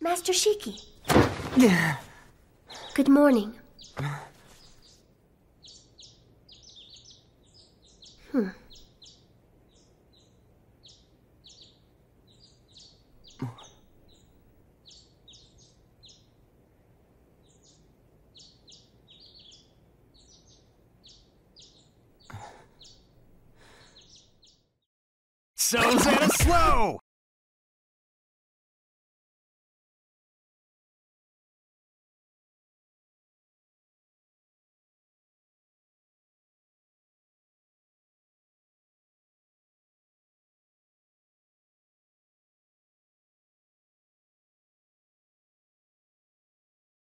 Master Shiki. Good morning. So ZettaSlow!